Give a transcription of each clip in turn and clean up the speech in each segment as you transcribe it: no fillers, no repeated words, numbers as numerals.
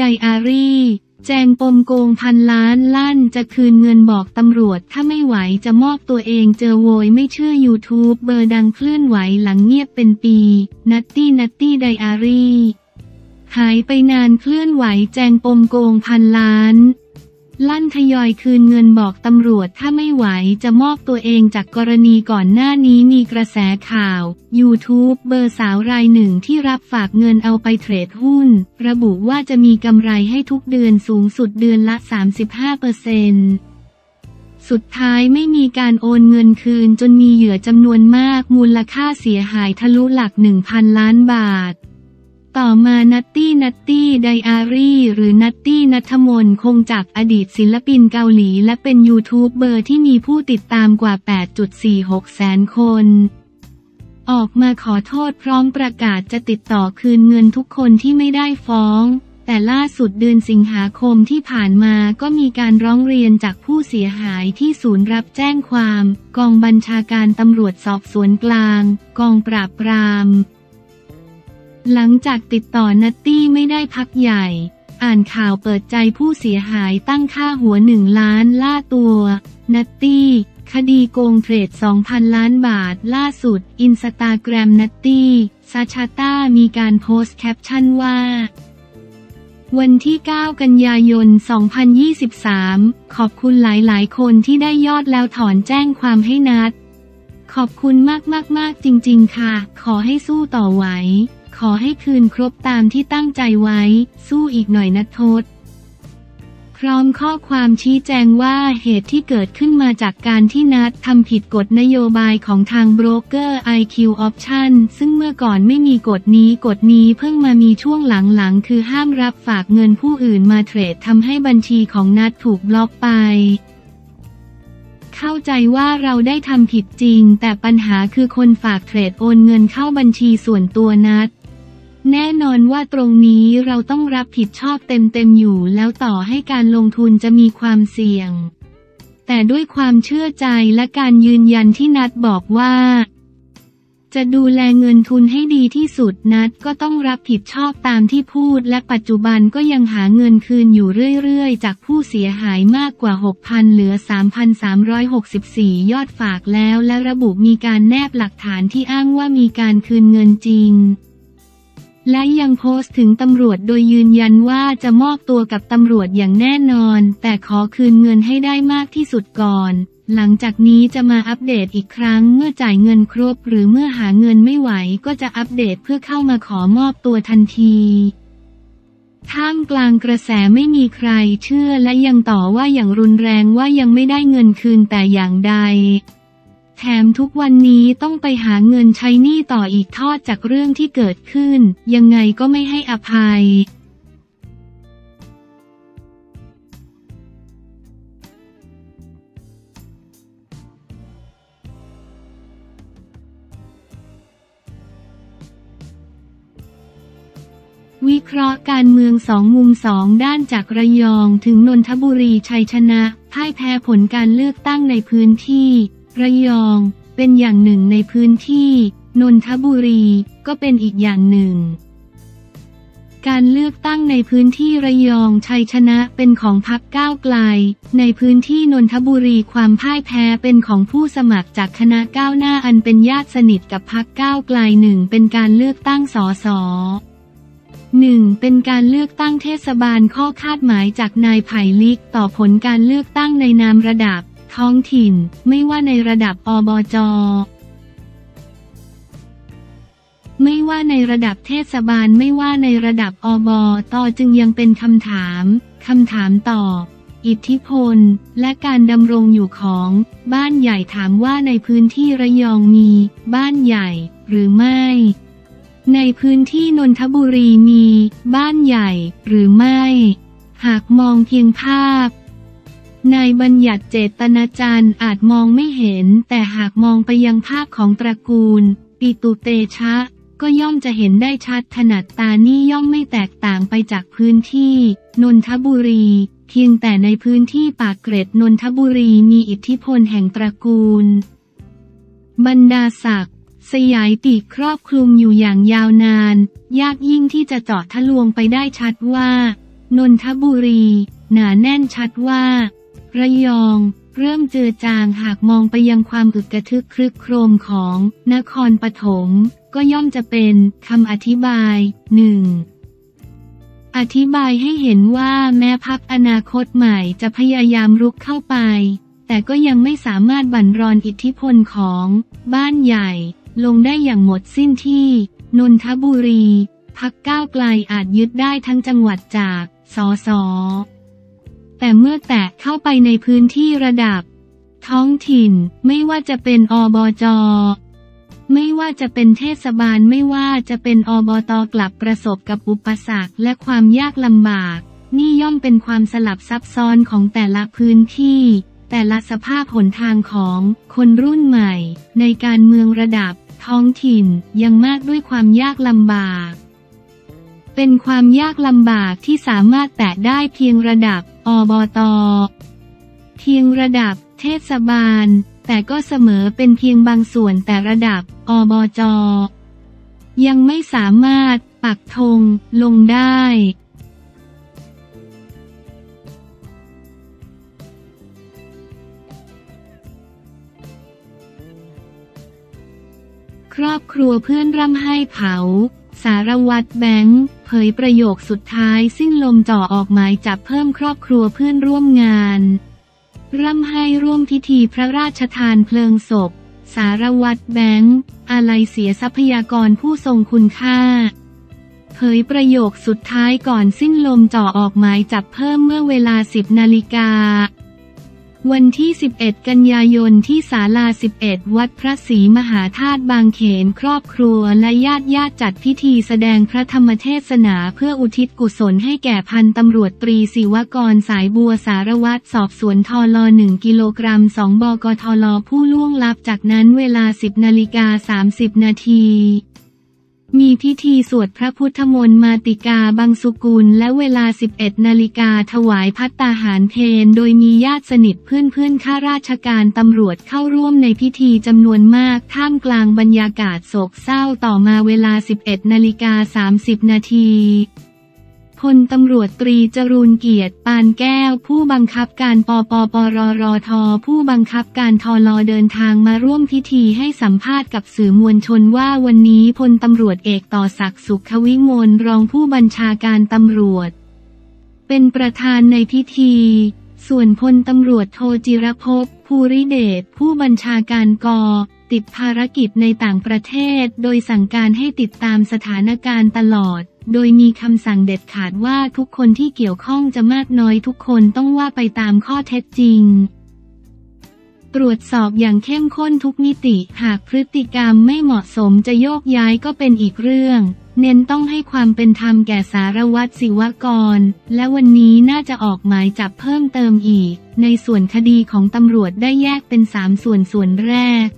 Diary แจงปมโกงพันล้านลั่นจะคืนเงินบอกตำรวจถ้าไม่ไหวจะมอบตัวเองเจอโวยไม่เชื่อ YouTube เบอร์ดังเคลื่อนไหวหลังเงียบเป็นปี Nutty Diary หายไปนานเคลื่อนไหวแจงปมโกงพันล้านลั่นทยอยคืนเงินบอกตำรวจถ้าไม่ไหวจะมอบตัวเองจากกรณีก่อนหน้านี้มีกระแสข่าว YouTube เบอร์สาวรายหนึ่งที่รับฝากเงินเอาไปเทรดหุ้นระบุว่าจะมีกำไรให้ทุกเดือนสูงสุดเดือนละ 35%สุดท้ายไม่มีการโอนเงินคืนจนมีเหยื่อจำนวนมากมูลค่าเสียหายทะลุหลัก 1,000 ล้านบาทต่อมา Nutty Diary หรือ Nutty ณัฐมนต์คงจักรอดีตศิลปินเกาหลีและเป็นยูทูบเบอร์ที่มีผู้ติดตามกว่า 8.46 แสนคนออกมาขอโทษพร้อมประกาศจะติดต่อคืนเงินทุกคนที่ไม่ได้ฟ้องแต่ล่าสุดเดือนสิงหาคมที่ผ่านมาก็มีการร้องเรียนจากผู้เสียหายที่ศูนย์รับแจ้งความกองบัญชาการตำรวจสอบสวนกลางกองปราบปรามหลังจากติดต่อNuttyไม่ได้พักใหญ่อ่านข่าวเปิดใจผู้เสียหายตั้งค่าหัว1 ล้านล่าตัวNuttyคดีโกงเทรด 2,000 ล้านบาทล่าสุดอินสตาแกรมNuttyซาชาต้ามีการโพสต์แคปชั่นว่าวันที่ 9 กันยายน 2023 ขอบคุณหลายๆคนที่ได้ยอดแล้วถอนแจ้งความให้นัทขอบคุณมากๆจริงๆค่ะขอให้สู้ต่อไหวขอให้คืนครบตามที่ตั้งใจไว้สู้อีกหน่อยนะทศพร้อมข้อความชี้แจงว่าเหตุที่เกิดขึ้นมาจากการที่นัททำผิดกฎนโยบายของทางโบรกเกอร์ IQ Option ซึ่งเมื่อก่อนไม่มีกฎนี้เพิ่งมามีช่วงหลังๆคือห้ามรับฝากเงินผู้อื่นมาเทรดทำให้บัญชีของนัทถูกบล็อกไปเข้าใจว่าเราได้ทำผิดจริงแต่ปัญหาคือคนฝากเทรดโอนเงินเข้าบัญชีส่วนตัวนัทแน่นอนว่าตรงนี้เราต้องรับผิดชอบเต็มอยู่แล้วต่อให้การลงทุนจะมีความเสี่ยงแต่ด้วยความเชื่อใจและการยืนยันที่นัทบอกว่าจะดูแลเงินทุนให้ดีที่สุดนัทก็ต้องรับผิดชอบตามที่พูดและปัจจุบันก็ยังหาเงินคืนอยู่เรื่อยๆจากผู้เสียหายมากกว่า 6,000 เหลือ 3,364 ยอดฝากแล้วและระบุมีการแนบหลักฐานที่อ้างว่ามีการคืนเงินจริงและยังโพสต์ถึงตำรวจโดยยืนยันว่าจะมอบตัวกับตำรวจอย่างแน่นอนแต่ขอคืนเงินให้ได้มากที่สุดก่อนหลังจากนี้จะมาอัปเดตอีกครั้งเมื่อจ่ายเงินครบหรือเมื่อหาเงินไม่ไหวก็จะอัปเดตเพื่อเข้ามาขอมอบตัวทันทีท่ามกลางกระแสไม่มีใครเชื่อและยังต่อว่าอย่างรุนแรงว่ายังไม่ได้เงินคืนแต่อย่างใดแถมทุกวันนี้ต้องไปหาเงินใช้หนี้ต่ออีกทอดจากเรื่องที่เกิดขึ้นยังไงก็ไม่ให้อภัยวิเคราะห์การเมือง2 มุม 2 ด้านจากระยองถึงนนทบุรีชัยชนะพ่ายแพ้ผลการเลือกตั้งในพื้นที่ระยองเป็นอย่างหนึ่งในพื้นที่นนทบุรีก็เป็นอีกอย่างหนึ่งการเลือกตั้งในพื้นที่ระยองชัยชนะเป็นของพรรคก้าวไกลในพื้นที่นนทบุรีความพ่ายแพ้เป็นของผู้สมัครจากคณะก้าวหน้าอันเป็นญาติสนิทกับพรรคก้าวไกล1เป็นการเลือกตั้งสส1เป็นการเลือกตั้งเทศบาลข้อคาดหมายจากนายไผ่ลิกต่อผลการเลือกตั้งในนามระดับท้องถิ่นไม่ว่าในระดับอบจ.ไม่ว่าในระดับเทศบาลไม่ว่าในระดับอบต.จึงยังเป็นคำถามต่ออิทธิพลและการดำรงอยู่ของบ้านใหญ่ถามว่าในพื้นที่ระยองมีบ้านใหญ่หรือไม่ในพื้นที่นนทบุรีมีบ้านใหญ่หรือไม่หากมองเพียงภาพนายบัญญัติเจตนาจันทร์อาจมองไม่เห็นแต่หากมองไปยังภาพของตระกูลปิตุเตชะก็ย่อมจะเห็นได้ชัดถนัดตานี่ย่อมไม่แตกต่างไปจากพื้นที่นนทบุรีเพียงแต่ในพื้นที่ปากเกร็ดนนทบุรีมีอิทธิพลแห่งตระกูลบรรดาศักดิ์สยายปีกครอบคลุมอยู่อย่างยาวนานยากยิ่งที่จะเจาะทะลวงไปได้ชัดว่า นนทบุรีหนาแน่นชัดว่าระยองเริ่มเจือจางหากมองไปยังความอึกกระทึกครึกโครมของนครปฐมก็ย่อมจะเป็นคำอธิบายหนึ่งอธิบายให้เห็นว่าแม้พรรคอนาคตใหม่จะพยายามรุกเข้าไปแต่ก็ยังไม่สามารถบั่นรอนอิทธิพลของบ้านใหญ่ลงได้อย่างหมดสิ้นที่นนทบุรีพรรคก้าวไกลอาจยึดได้ทั้งจังหวัดจากสสแต่เมื่อแตะเข้าไปในพื้นที่ระดับท้องถิ่นไม่ว่าจะเป็นอบจ.ไม่ว่าจะเป็นเทศบาลไม่ว่าจะเป็นอบต.กลับประสบกับอุปสรรคและความยากลำบากนี่ย่อมเป็นความสลับซับซ้อนของแต่ละพื้นที่แต่ละสภาพหนทางของคนรุ่นใหม่ในการเมืองระดับท้องถิ่นยังมากด้วยความยากลำบากเป็นความยากลำบากที่สามารถแตะได้เพียงระดับอบต.เพียงระดับเทศบาลแต่ก็เสมอเป็นเพียงบางส่วนแต่ระดับอบจ.ยังไม่สามารถปักธงลงได้ครอบครัวเพื่อนร่ำไห้เผาสารวัตรแบงค์เผยประโยคสุดท้ายสิ้นลมจ่อออกหมายจับเพิ่มครอบครัวเพื่อนร่วมงานร่ำไห้ร่วมพิธีพระราชทานเพลิงศพสารวัตรแบงค์อาลัยเสียทรัพยากรผู้ทรงคุณค่าเผยประโยคสุดท้ายก่อนสิ้นลมจ่อออกหมายจับเพิ่มเมื่อเวลา 10 นาฬิกาวันที่11 กันยายนที่ศาลา11วัดพระศรีมหาธาตุบางเขนครอบครัวและญาติจัดพิธีแสดงพระธรรมเทศนาเพื่ออุทิศกุศลให้แก่พันตำรวจตรีศิวกรสายบัวสารวัตรสอบสวนทล 1 กิโลกรัม 2 บกทล ผู้ล่วงลับจากนั้นเวลา 10 นาฬิกา 30 นาทีมีพิธีสวดพระพุทธมนต์มาติกาบังสุกุลและเวลา 11 นาฬิกาถวายภัตตาหารเพลโดยมีญาติสนิทเพื่อนข้าราชการตำรวจเข้าร่วมในพิธีจำนวนมากท่ามกลางบรรยากาศโศกเศร้าต่อมาเวลา 11 นาฬิกา 30 นาทีพลตำรวจตรีจรูญเกียรติปานแก้วผู้บังคับการปปปรรทผู้บังคับการทลเดินทางมาร่วมพิธีให้สัมภาษณ์กับสื่อมวลชนว่าวันนี้พลตำรวจเอกต่อศักดิ์สุขวิมลรองผู้บัญชาการตำรวจเป็นประธานในพิธีส่วนพลตำรวจโทจิรภพภูริเดชผู้บัญชาการกองติดภารกิจในต่างประเทศโดยสั่งการให้ติดตามสถานการณ์ตลอดโดยมีคำสั่งเด็ดขาดว่าทุกคนที่เกี่ยวข้องจะมากน้อยทุกคนต้องว่าไปตามข้อเท็จจริงตรวจสอบอย่างเข้มข้นทุกมิติหากพฤติกรรมไม่เหมาะสมจะโยกย้ายก็เป็นอีกเรื่องเน้นต้องให้ความเป็นธรรมแก่สารวัตรศิวกรและวันนี้น่าจะออกหมายจับเพิ่มเติมอีกในส่วนคดีของตำรวจได้แยกเป็น3 ส่วนส่วนแรก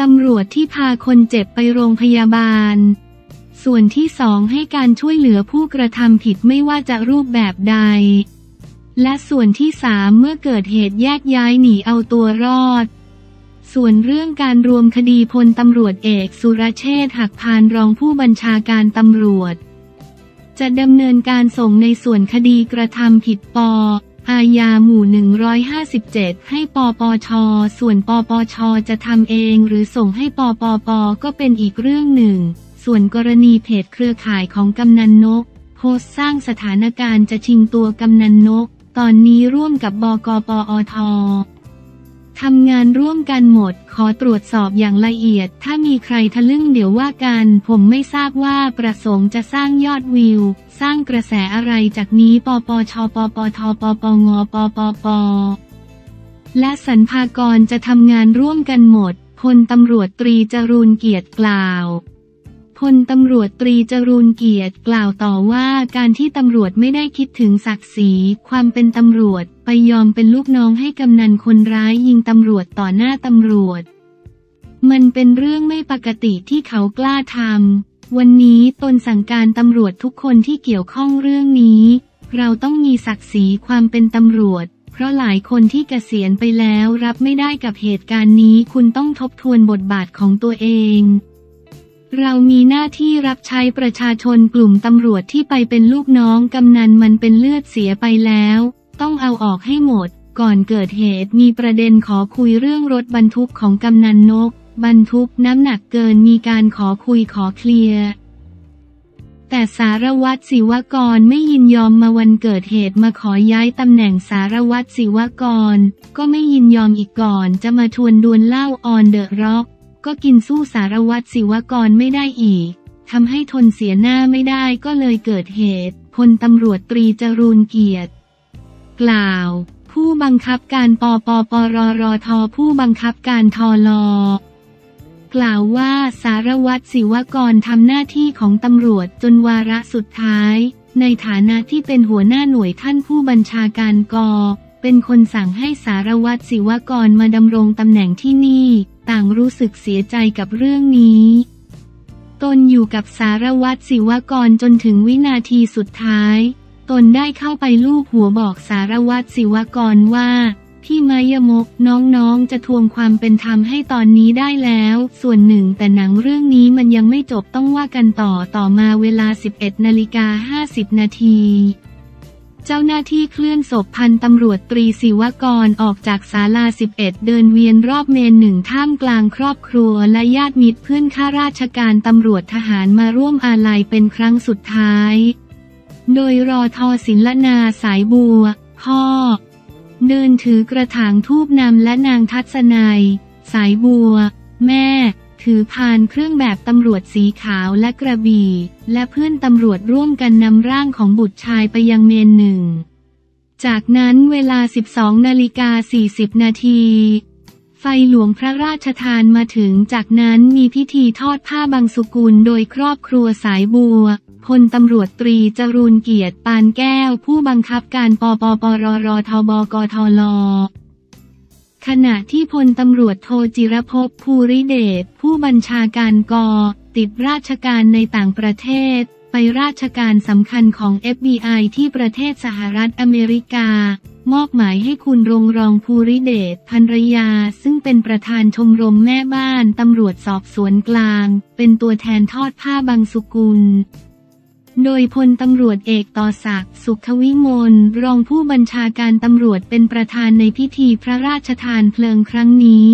ตำรวจที่พาคนเจ็บไปโรงพยาบาลส่วนที่2ให้การช่วยเหลือผู้กระทำผิดไม่ว่าจะรูปแบบใดและส่วนที่3เมื่อเกิดเหตุแยกย้ายหนีเอาตัวรอดส่วนเรื่องการรวมคดีพลตำรวจเอกสุรเชษฐ์หักพานรองผู้บัญชาการตำรวจจะดำเนินการส่งในส่วนคดีกระทำผิดป.อาญาหมู่157ให้ปปช.ส่วนปปช.จะทำเองหรือส่งให้ปปป.ก็เป็นอีกเรื่องหนึ่งส่วนกรณีเพจเครือข่ายของกำนันนกโพสต์สร้างสถานการณ์จะชิงตัวกำนันนกตอนนี้ร่วมกับบกปอททำงานร่วมกันหมดขอตรวจสอบอย่างละเอียดถ้ามีใครทะลึ่งเดี๋ยวว่ากันผมไม่ทราบว่าประสงค์จะสร้างยอดวิวสร้างกระแสอะไรจากนี้ปปชปปทปปงปปปและสรรพากรจะทำงานร่วมกันหมดพลตำรวจตรีจรูญเกียรติกล่าวพลตำรวจตรีจรูญเกียรติกล่าวต่อว่าการที่ตำรวจไม่ได้คิดถึงศักดิ์ศรีความเป็นตำรวจไปยอมเป็นลูกน้องให้กำนันคนร้ายยิงตำรวจต่อหน้าตำรวจมันเป็นเรื่องไม่ปกติที่เขากล้าทำวันนี้ตนสั่งการตำรวจทุกคนที่เกี่ยวข้องเรื่องนี้เราต้องมีศักดิ์ศรีความเป็นตำรวจเพราะหลายคนที่เกษียณไปแล้วรับไม่ได้กับเหตุการณ์นี้คุณต้องทบทวนบทบาทของตัวเอง เรามีหน้าที่รับใช้ประชาชนกลุ่มตำรวจที่ไปเป็นลูกน้องกำนันมันเป็นเลือดเสียไปแล้วต้องเอาออกให้หมดก่อนเกิดเหตุมีประเด็นขอคุยเรื่องรถบรรทุกของกำนันนกบรรทุกน้ำหนักเกินมีการขอคุยขอเคลียร์แต่สารวัตรศิวกรไม่ยินยอมมาวันเกิดเหตุมาขอย้ายตำแหน่งสารวัตรศิวกรก็ไม่ยินยอมอีกก่อนจะมาชวนดวลเหล้าออนเดอะร็อกก็กินสู้สารวัตรศิวกรไม่ได้อีกทำให้ทนเสียหน้าไม่ได้ก็เลยเกิดเหตุพลตำรวจตรีจรูญเกียรติกล่าวผู้บังคับการปปปรรทผู้บังคับการทลกล่าวว่าสารวัตรศิวกรทำหน้าที่ของตำรวจจนวาระสุดท้ายในฐานะที่เป็นหัวหน้าหน่วยท่านผู้บัญชาการก.เป็นคนสั่งให้สารวัตรศิวกรมาดำรงตำแหน่งที่นี่ต่างรู้สึกเสียใจกับเรื่องนี้ตนอยู่กับสารวัตรศิวกรจนถึงวินาทีสุดท้ายตนได้เข้าไปลูบหัวบอกสารวัตรศิวกรว่าพี่มายมกน้องๆจะทวงความเป็นธรรมให้ตอนนี้ได้แล้วส่วนหนึ่งแต่หนังเรื่องนี้มันยังไม่จบต้องว่ากันต่อมาเวลา 11:50 นาทีเจ้าหน้าที่เคลื่อนศพพันตำรวจตรีศิวกรออกจากศาลา11เดินเวียนรอบเมนหนึ่งท่ามกลางครอบครัวและญาติมิตรเพื่อนข้าราชการตำรวจทหารมาร่วมอาลัยเป็นครั้งสุดท้ายโดยรท.ศิลนาสายบัวพ่อเดินถือกระถางธูปนำและนางทัศนัยสายบัวแม่ถือพานเครื่องแบบตำรวจสีขาวและกระบี่และเพื่อนตำรวจร่วมกันนำร่างของบุตรชายไปยังเมนหนึ่งจากนั้นเวลา 12:40 นาทีไฟหลวงพระราชทานมาถึงจากนั้นมีพิธีทอดผ้าบังสุกุลโดยครอบครัวสายบัวพลตำรวจตรีจรูญเกียรติปานแก้วผู้บังคับการปปปรรทบกทลขณะที่พลตำรวจโทจิรภพภูริเดชผู้บัญชาการกติดราชการในต่างประเทศไปราชการสำคัญของ FBI ที่ประเทศสหรัฐอเมริกามอบหมายให้คุณรงรองภูริเดชภรรยาซึ่งเป็นประธานชมรมแม่บ้านตำรวจสอบสวนกลางเป็นตัวแทนทอดผ้าบังสุกุลโดยพลตำรวจเอกต่อศักดิ์สุขวิมลรองผู้บัญชาการตำรวจเป็นประธานในพิธีพระราชทานเพลิงครั้งนี้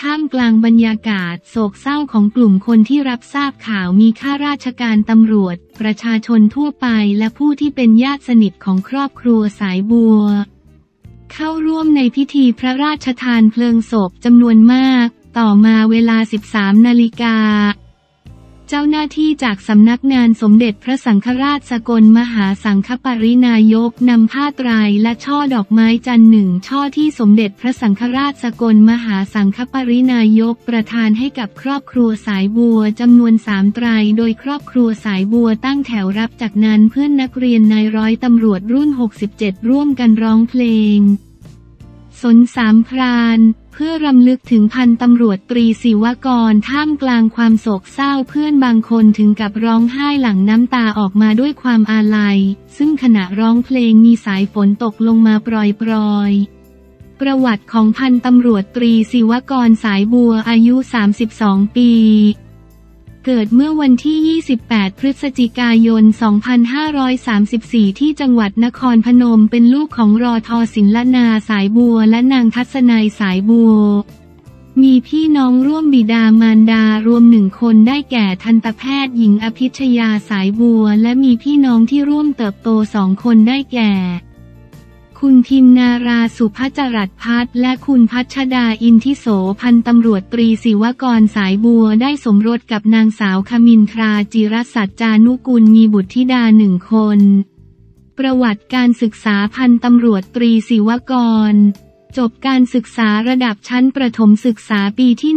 ท่ามกลางบรรยากาศโศกเศร้าของกลุ่มคนที่รับทราบข่าวมีข้าราชการตำรวจประชาชนทั่วไปและผู้ที่เป็นญาติสนิทของครอบครัวสายบัวเข้าร่วมในพิธีพระราชทานเพลิงศพจำนวนมากต่อมาเวลา 13 นาฬิกาเจ้าหน้าที่จากสำนักงานสมเด็จพระสังฆราชสกลมหาสังฆปรินายกนำผ้าไตรและช่อดอกไม้จันทร์หนึ่งช่อที่สมเด็จพระสังฆราชสกลมหาสังฆปรินายกประทานให้กับครอบครัวสายบัวจำนวน3 ไตรโดยครอบครัวสายบัวตั้งแถวรับจากนั้นเพื่อนนักเรียนนายร้อยตำรวจรุ่น67ร่วมกันร้องเพลงสนสามพรานเพื่อรำลึกถึงพันตำรวจตรีศิวกรท่ามกลางความโศกเศร้าเพื่อนบางคนถึงกับร้องไห้หลั่งน้ำตาออกมาด้วยความอาลัยซึ่งขณะร้องเพลงมีสายฝนตกลงมาปรอยๆประวัติของพันตำรวจตรีศิวกรสายบัวอายุ32ปีเกิดเมื่อวันที่28พฤศจิกายน2534ที่จังหวัดนครพนมเป็นลูกของรท.ศิลนาสายบัวและนางทัศนัยสายบัวมีพี่น้องร่วมบิดามารดารวม1 คนได้แก่ทันตแพทย์หญิงอภิชยาสายบัวและมีพี่น้องที่ร่วมเติบโต2 คนได้แก่คุณพิมนาราสุภจรัสพัฒน์และคุณพัชดาอินทิโสพันตำรวจตรีศิวกรสายบัวได้สมรสกับนางสาวขมินทราจิรสัจจานุกุลมีบุตรธิดา1 คนประวัติการศึกษาพันตำรวจตรีศิวกรจบการศึกษาระดับชั้นประถมศึกษาปีที่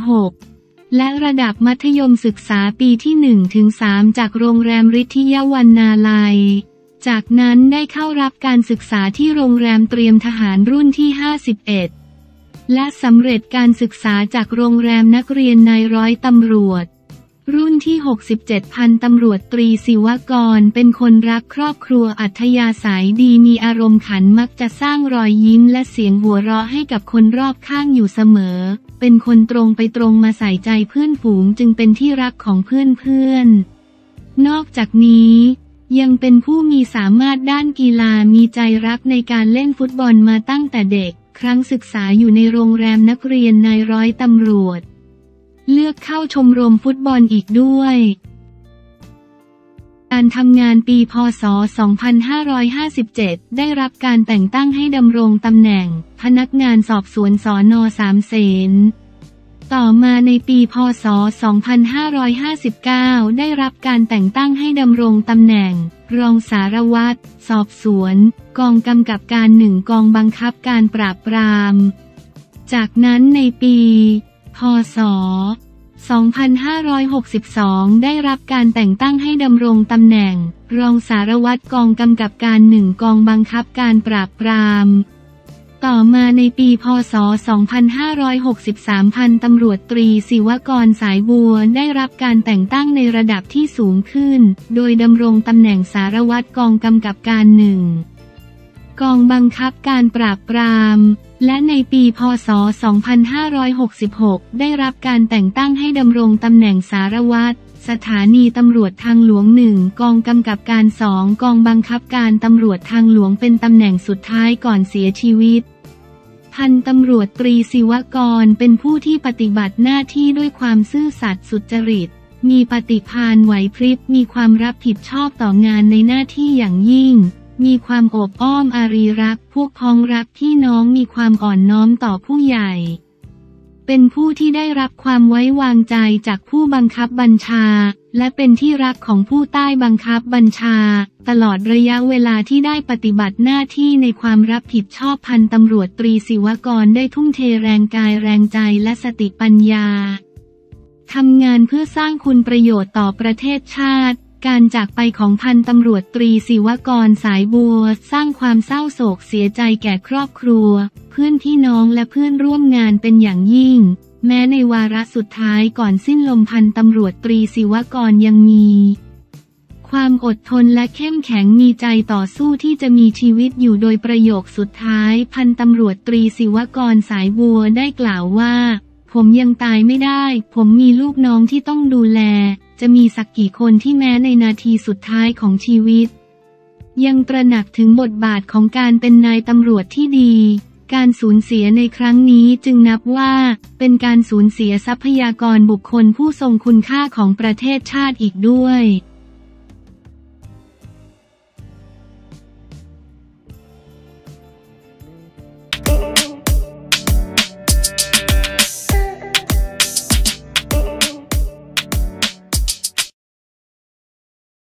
1-6และระดับมัธยมศึกษาปีที่1-3จากโรงแรมฤทธิยาวรรณาลัยจากนั้นได้เข้ารับการศึกษาที่โรงแรมเตรียมทหารรุ่นที่51และสำเร็จการศึกษาจากโรงแรมนักเรียนนายร้อยตำรวจ รุ่นที่67พันตำรวจตรีศิวกรเป็นคนรักครอบครัวอัธยาศัยดีมีอารมณ์ขันมักจะสร้างรอยยิ้มและเสียงหัวเราะให้กับคนรอบข้างอยู่เสมอเป็นคนตรงไปตรงมาใส่ใจเพื่อนฝูงจึงเป็นที่รักของเพื่อนๆนอกจากนี้ยังเป็นผู้มีสามารถด้านกีฬามีใจรักในการเล่นฟุตบอลมาตั้งแต่เด็กครั้งศึกษาอยู่ในโรงแรมนักเรียนนายร้อยตำรวจเลือกเข้าชมรมฟุตบอลอีกด้วยการทำงานปีพ.ศ. 2557ได้รับการแต่งตั้งให้ดำรงตำแหน่งพนักงานสอบสวนสน.สามเสนต่อมาในปีพ.ศ. 2559ได้รับการแต่งตั้งให้ดำรงตำแหน่งรองสารวัตรสอบสวนกองกำกับการ1กองบังคับการปราบปรามจากนั้นในปีพ.ศ. 2562ได้รับการแต่งตั้งให้ดำรงตำแหน่งรองสารวัตรกองกำกับการ1กองบังคับการปราบปรามต่อมาในปีพ.ศ. 2563พันตำรวจตรีศิวกรสายบัวได้รับการแต่งตั้งในระดับที่สูงขึ้นโดยดำรงตำแหน่งสารวัตรกองกำกับการ1กองบังคับการปราบปรามและในปีพ.ศ. 2566ได้รับการแต่งตั้งให้ดำรงตำแหน่งสารวัตรสถานีตำรวจทางหลวง1กองกำกับการ2กองบังคับการตำรวจทางหลวงเป็นตำแหน่งสุดท้ายก่อนเสียชีวิตพันตำรวจตรีศิวกรเป็นผู้ที่ปฏิบัติหน้าที่ด้วยความซื่อสัตย์สุจริตมีปฏิภาณไหวพริบมีความรับผิดชอบต่องานในหน้าที่อย่างยิ่งมีความอบอ้อมอารีรักพวกพ้องรักพี่น้องมีความอ่อนน้อมต่อผู้ใหญ่เป็นผู้ที่ได้รับความไว้วางใจจากผู้บังคับบัญชาและเป็นที่รักของผู้ใต้บังคับบัญชาตลอดระยะเวลาที่ได้ปฏิบัติหน้าที่ในความรับผิดชอบพันตำรวจตรีศิวกรได้ทุ่มเทแรงกายแรงใจและสติปัญญาทำงานเพื่อสร้างคุณประโยชน์ต่อประเทศชาติการจากไปของพันตำรวจตรีศิวกรสายบัวสร้างความเศร้าโศกเสียใจแก่ครอบครัวเพื่อนพี่น้องและเพื่อนร่วมงานเป็นอย่างยิ่งแม้ในวาระสุดท้ายก่อนสิ้นลมพันตำรวจตรีศิวกรยังมีความอดทนและเข้มแข็งมีใจต่อสู้ที่จะมีชีวิตอยู่โดยประโยคสุดท้ายพันตำรวจตรีศิวกรสายบัวได้กล่าวว่าผมยังตายไม่ได้ผมมีลูกน้องที่ต้องดูแลจะมีสักกี่คนที่แม้ในนาทีสุดท้ายของชีวิตยังตระหนักถึงบทบาทของการเป็นนายตำรวจที่ดีการสูญเสียในครั้งนี้จึงนับว่าเป็นการสูญเสียทรัพยากรบุคคลผู้ทรงคุณค่าของประเทศชาติอีกด้วย